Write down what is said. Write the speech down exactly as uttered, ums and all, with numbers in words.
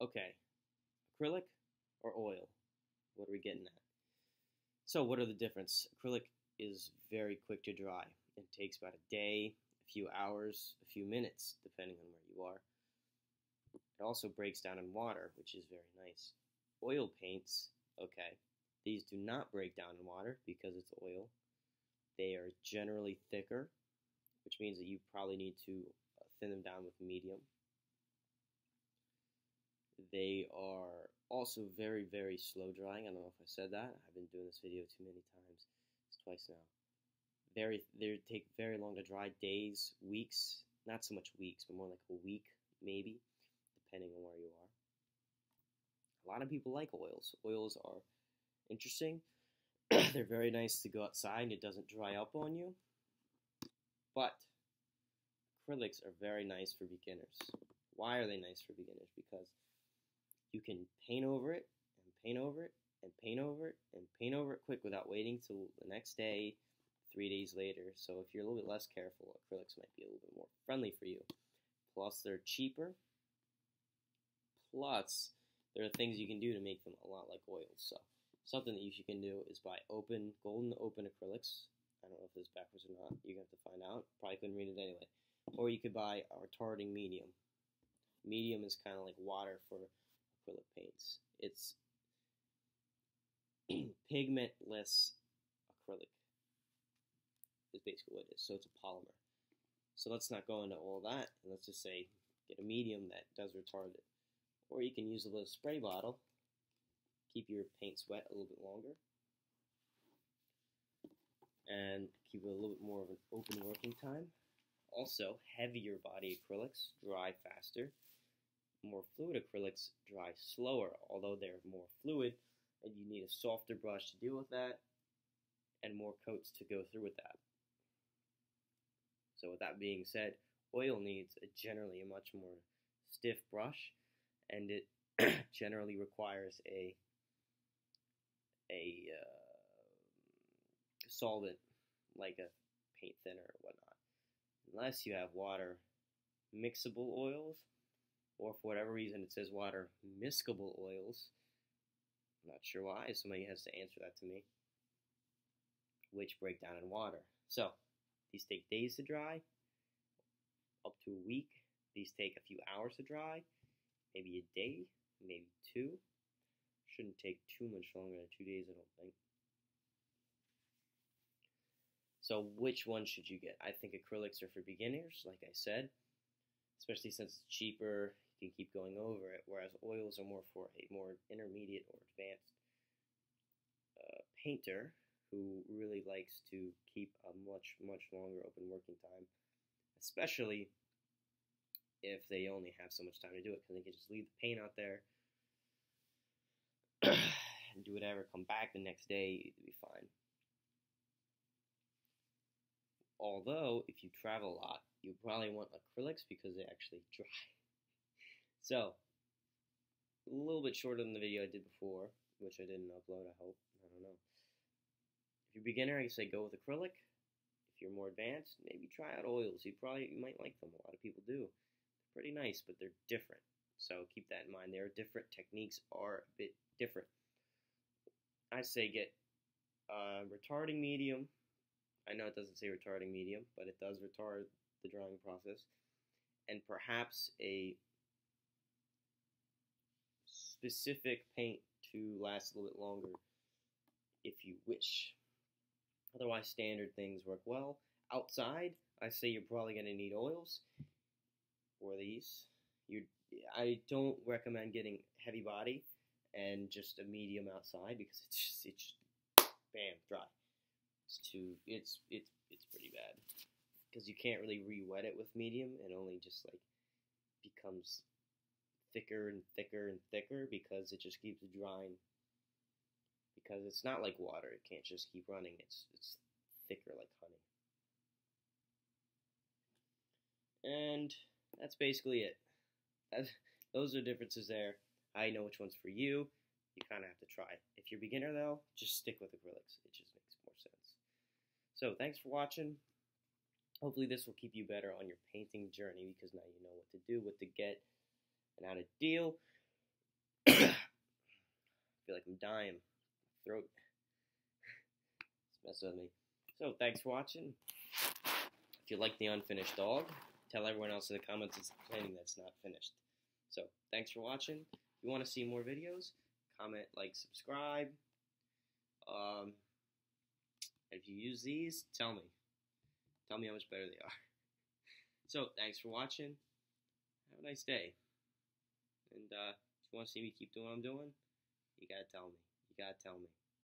Okay, acrylic or oil? What are we getting at? So what are the difference? Acrylic is very quick to dry. It takes about a day, a few hours, a few minutes, depending on where you are. It also breaks down in water, which is very nice. Oil paints, okay, these do not break down in water because it's oil. They are generally thicker, which means that you probably need to thin them down with medium. They are also very, very slow drying. I don't know if I said that. I've been doing this video too many times. It's twice now. Very, they take very long to dry, days, weeks. Not so much weeks, but more like a week, maybe, depending on where you are. A lot of people like oils. Oils are interesting. They're very nice to go outside and it doesn't dry up on you. But acrylics are very nice for beginners. Why are they nice for beginners? Because you can paint over it and paint over it and paint over it and paint over it quick without waiting till the next day, three days later. So if you're a little bit less careful, acrylics might be a little bit more friendly for you. Plus they're cheaper. Plus there are things you can do to make them a lot like oils. So something that you can do is buy open, golden open acrylics. I don't know if this is backwards or not. You're going to have to find out. Probably couldn't read it anyway. Or you could buy a retarding medium. Medium is kind of like water for acrylic paints. It's pigmentless acrylic is basically what it is. So it's a polymer. So let's not go into all that. And let's just say get a medium that does retard it. Or you can use a little spray bottle, keep your paints wet a little bit longer, and keep it a little bit more of an open working time. Also, heavier body acrylics dry faster. More fluid acrylics dry slower, although they're more fluid, and you need a softer brush to deal with that, and more coats to go through with that. So with that being said, oil needs a generally a much more stiff brush, and it generally requires a a uh, solvent like a paint thinner or whatnot, unless you have water mixable oils, or for whatever reason it says water miscible oils. I'm not sure why. Somebody has to answer that to me. Which break down in water. So these take days to dry, up to a week. These take a few hours to dry. Maybe a day, maybe two. Shouldn't take too much longer than two days, I don't think. So which one should you get? I think acrylics are for beginners, like I said, especially since it's cheaper, you can keep going over it, whereas oils are more for a more intermediate or advanced uh, painter who really likes to keep a much, much longer open working time, especially if they only have so much time to do it, because they can just leave the paint out there and do whatever, come back the next day, it'll be fine. Although, if you travel a lot, you probably want acrylics because they actually dry. So, a little bit shorter than the video I did before, which I didn't upload, I hope. I don't know. If you're a beginner, I say go with acrylic. If you're more advanced, maybe try out oils. You probably you might like them. A lot of people do. Pretty nice, but they're different, so keep that in mind. Their different techniques are a bit different. I say get a retarding medium. I know it doesn't say retarding medium, but it does retard the drying process, and perhaps a specific paint to last a little bit longer if you wish. Otherwise, standard things work well. Outside, I say you're probably going to need oils. For these, you, I don't recommend getting heavy body and just a medium outside, because it's just, it's just, bam, dry. It's too, it's it's it's pretty bad, because you can't really re-wet it with medium. It only just like becomes thicker and thicker and thicker, because it just keeps drying. Because it's not like water; it can't just keep running. It's it's thicker like honey. And that's basically it. That's, those are differences there. I know which one's for you. You kind of have to try. If you're a beginner, though, just stick with acrylics. It just makes more sense. So thanks for watching. Hopefully this will keep you better on your painting journey, because now you know what to do, what to get, and how to deal I feel like I'm dying. Throat. It's messing with me. So, thanks for watching. If you like the unfinished dog, tell everyone else in the comments it's complaining that's not finished. So, thanks for watching. If you want to see more videos, comment, like, subscribe. Um, if you use these, tell me. Tell me how much better they are. So, thanks for watching. Have a nice day. And uh, if you want to see me keep doing what I'm doing, you gotta tell me. You gotta tell me.